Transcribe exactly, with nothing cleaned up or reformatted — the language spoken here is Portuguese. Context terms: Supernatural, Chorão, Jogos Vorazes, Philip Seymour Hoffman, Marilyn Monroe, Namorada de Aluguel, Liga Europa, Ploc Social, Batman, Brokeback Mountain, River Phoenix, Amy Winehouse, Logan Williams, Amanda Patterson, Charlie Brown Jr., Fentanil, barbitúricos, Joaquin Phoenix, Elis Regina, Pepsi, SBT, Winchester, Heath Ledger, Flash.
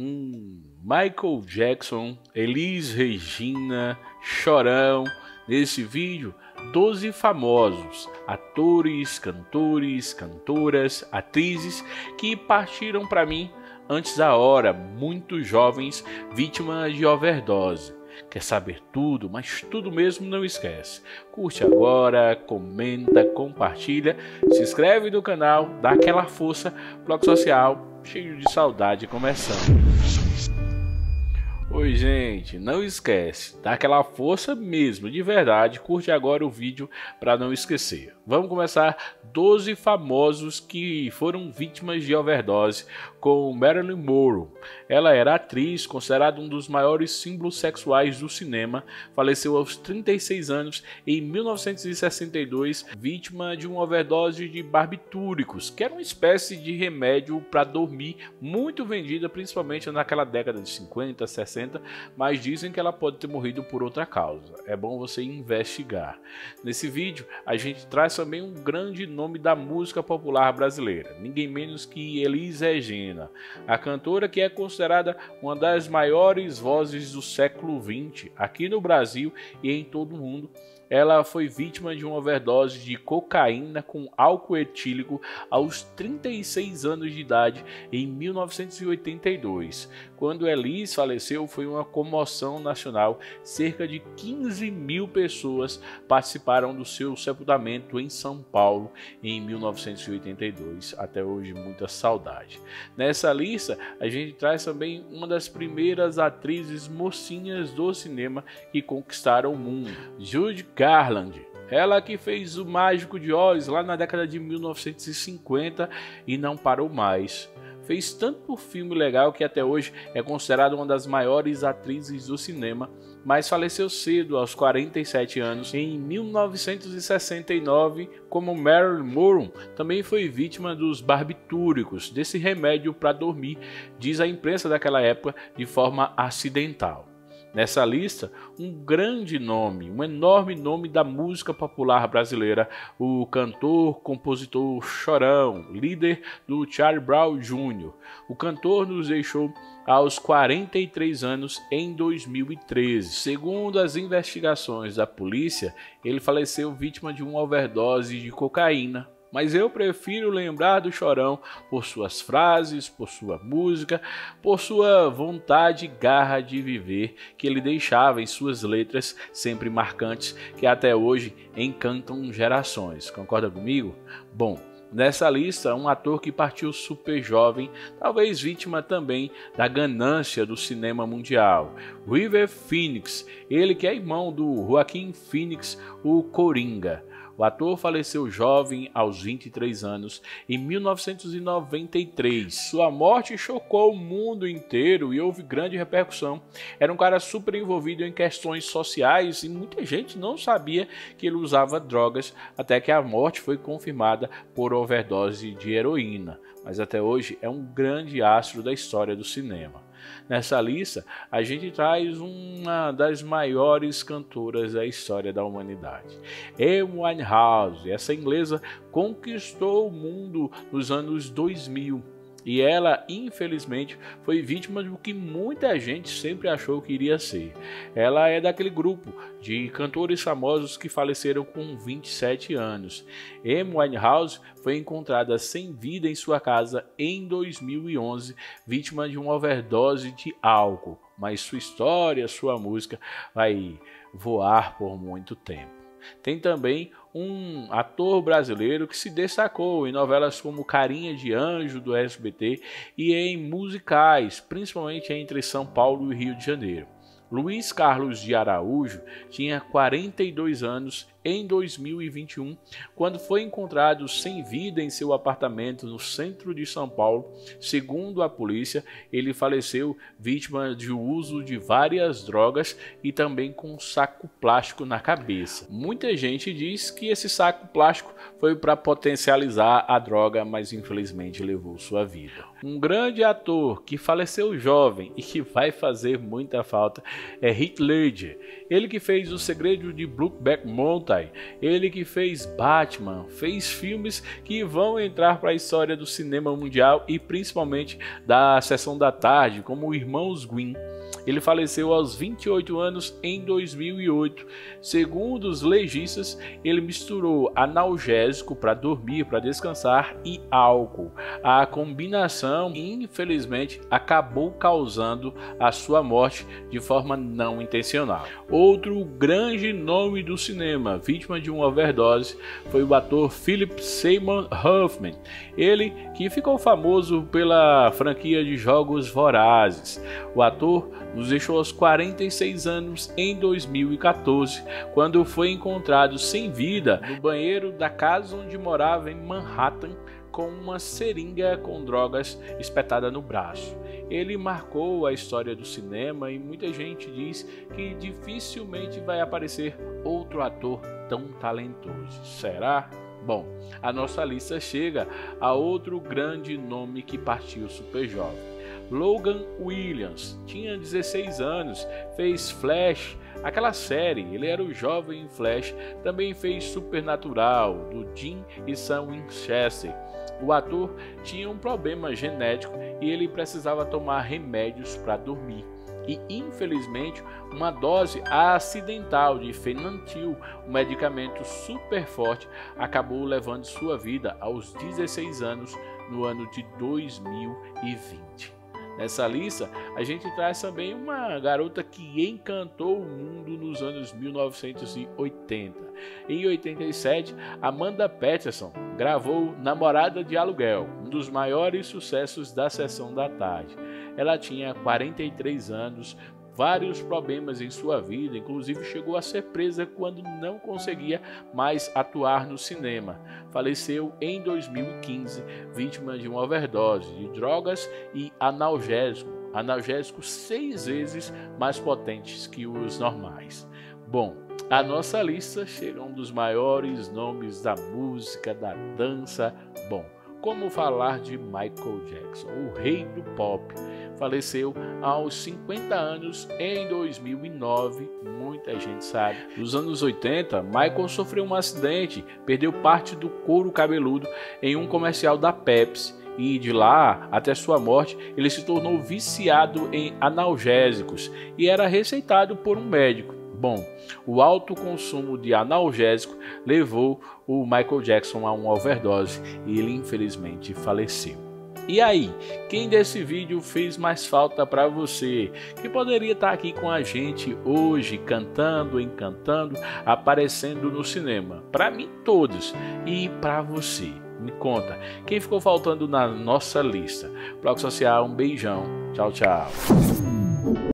Hum, Michael Jackson, Elis Regina, Chorão. Nesse vídeo, doze famosos, atores, cantores, cantoras, atrizes que partiram para mim antes da hora, muitos jovens vítimas de overdose. Quer saber tudo, mas tudo mesmo, não esquece. Curte agora, comenta, compartilha, se inscreve no canal, dá aquela força. Ploc Social, cheio de saudade, começando. Oi gente, não esquece, dá aquela força mesmo, de verdade, curte agora o vídeo para não esquecer. Vamos começar doze famosos que foram vítimas de overdose com Marilyn Monroe. Ela era atriz, considerada um dos maiores símbolos sexuais do cinema, faleceu aos trinta e seis anos em mil novecentos e sessenta e dois, vítima de uma overdose de barbitúricos, que era uma espécie de remédio para dormir, muito vendida principalmente naquela década de cinquenta, sessenta, mas dizem que ela pode ter morrido por outra causa. É bom você investigar. Nesse vídeo, a gente traz também um grande nome da música popular brasileira, ninguém menos que Elis Regina, a cantora que é considerada uma das maiores vozes do século vinte aqui no Brasil e em todo o mundo. Ela foi vítima de uma overdose de cocaína com álcool etílico aos trinta e seis anos de idade em mil novecentos e oitenta e dois. Quando Elis faleceu, foi uma comoção nacional. Cerca de quinze mil pessoas participaram do seu sepultamento em São Paulo em mil novecentos e oitenta e dois. Até hoje, muita saudade. Nessa lista, a gente traz também uma das primeiras atrizes mocinhas do cinema que conquistaram o mundo, Judy Garland. Ela que fez O Mágico de Oz lá na década de mil novecentos e cinquenta e não parou mais. Fez tanto filme legal que até hoje é considerada uma das maiores atrizes do cinema, mas faleceu cedo, aos quarenta e sete anos, em mil novecentos e sessenta e nove, como Marilyn Monroe. Também foi vítima dos barbitúricos, desse remédio para dormir, diz a imprensa daquela época, de forma acidental. Nessa lista, um grande nome, um enorme nome da música popular brasileira, o cantor, compositor Chorão, líder do Charlie Brown Júnior O cantor nos deixou aos quarenta e três anos em dois mil e treze. Segundo as investigações da polícia, ele faleceu vítima de uma overdose de cocaína. Mas eu prefiro lembrar do Chorão por suas frases, por sua música, por sua vontade e garra de viver que ele deixava em suas letras sempre marcantes, que até hoje encantam gerações. Concorda comigo? Bom, nessa lista, um ator que partiu super jovem, talvez vítima também da ganância do cinema mundial, River Phoenix, ele que é irmão do Joaquin Phoenix, o Coringa. O ator faleceu jovem, aos vinte e três anos, em mil novecentos e noventa e três. Sua morte chocou o mundo inteiro e houve grande repercussão. Era um cara super envolvido em questões sociais e muita gente não sabia que ele usava drogas, até que a morte foi confirmada por overdose de heroína. Mas até hoje é um grande astro da história do cinema. Nessa lista, a gente traz uma das maiores cantoras da história da humanidade, Amy Winehouse. Essa inglesa conquistou o mundo nos anos dois mil e ela, infelizmente, foi vítima do que muita gente sempre achou que iria ser. Ela é daquele grupo de cantores famosos que faleceram com vinte e sete anos. Amy Winehouse foi encontrada sem vida em sua casa em dois mil e onze, vítima de uma overdose de álcool, mas sua história, sua música vai voar por muito tempo. Tem também um ator brasileiro que se destacou em novelas como Carinha de Anjo, do S B T, e em musicais, principalmente entre São Paulo e Rio de Janeiro. Luiz Carlos de Araújo tinha quarenta e dois anos em dois mil e vinte e um, quando foi encontrado sem vida em seu apartamento no centro de São Paulo. Segundo a polícia, ele faleceu vítima de uso de várias drogas e também com um saco plástico na cabeça. Muita gente diz que esse saco plástico foi para potencializar a droga, mas infelizmente levou sua vida. Um grande ator que faleceu jovem e que vai fazer muita falta é Heath Ledger. Ele que fez O Segredo de Brokeback Mountain, Jedi. Ele que fez Batman, fez filmes que vão entrar para a história do cinema mundial e principalmente da sessão da tarde, como Irmãos Grimm. Ele faleceu aos vinte e oito anos em dois mil e oito. Segundo os legistas, ele misturou analgésico para dormir, para descansar, e álcool. A combinação, infelizmente, acabou causando a sua morte de forma não intencional. Outro grande nome do cinema, vítima de uma overdose, foi o ator Philip Seymour Hoffman. Ele que ficou famoso pela franquia de Jogos Vorazes. O ator nos deixou aos quarenta e seis anos em dois mil e quatorze, quando foi encontrado sem vida no banheiro da casa onde morava em Manhattan, com uma seringa com drogas espetada no braço. Ele marcou a história do cinema e muita gente diz que dificilmente vai aparecer outro ator tão talentoso. Será? Bom, a nossa lista chega a outro grande nome que partiu super jovem. Logan Williams tinha dezesseis anos, fez Flash, aquela série, ele era o jovem Flash, também fez Supernatural, do Jim e Sam Winchester. O ator tinha um problema genético e ele precisava tomar remédios para dormir. E infelizmente uma dose acidental de Fentanil, um medicamento super forte, acabou levando sua vida aos dezesseis anos no ano de dois mil e vinte. Nessa lista, a gente traz também uma garota que encantou o mundo nos anos mil novecentos e oitenta. Em oitenta e sete, Amanda Patterson gravou Namorada de Aluguel, um dos maiores sucessos da sessão da tarde. Ela tinha quarenta e três anos, vários problemas em sua vida, inclusive chegou a ser presa quando não conseguia mais atuar no cinema. Faleceu em dois mil e quinze, vítima de uma overdose de drogas e analgésico, analgésicos seis vezes mais potentes que os normais. Bom, a nossa lista chega a um dos maiores nomes da música, da dança. Bom, como falar de Michael Jackson, o rei do pop. Faleceu aos cinquenta anos em dois mil e nove, muita gente sabe. Nos anos oitenta, Michael sofreu um acidente, perdeu parte do couro cabeludo em um comercial da Pepsi. E de lá até sua morte, ele se tornou viciado em analgésicos e era receitado por um médico. Bom, o alto consumo de analgésico levou o Michael Jackson a uma overdose e ele infelizmente faleceu. E aí, quem desse vídeo fez mais falta para você, que poderia estar aqui com a gente hoje, cantando, encantando, aparecendo no cinema? Para mim todos, e para você, me conta, quem ficou faltando na nossa lista? Ploc Social, um beijão, tchau, tchau.